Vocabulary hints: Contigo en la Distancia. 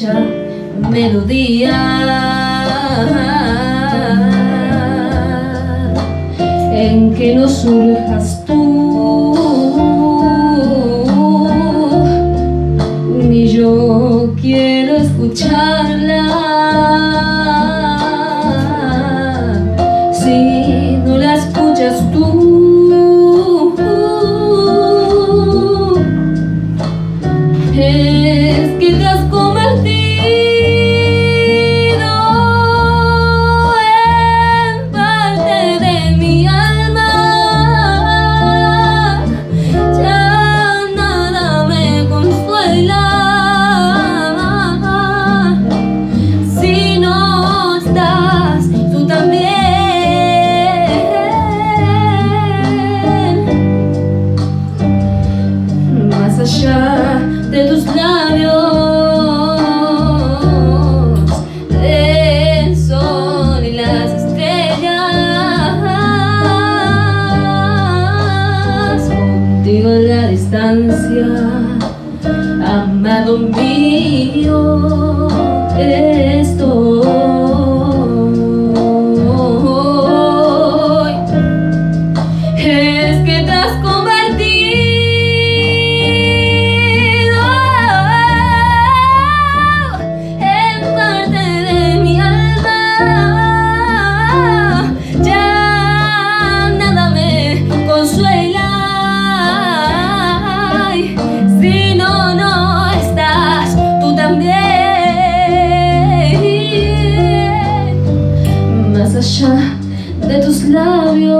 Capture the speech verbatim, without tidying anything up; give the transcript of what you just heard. bella melodía, en que no surjas tú ni yo quiero escucharla. Si no la escuchas tú, es que te has convertido allá de tus labios, del sol y las estrellas. Contigo en la distancia, amado mío, estoy. Es que te has convertido de tus labios.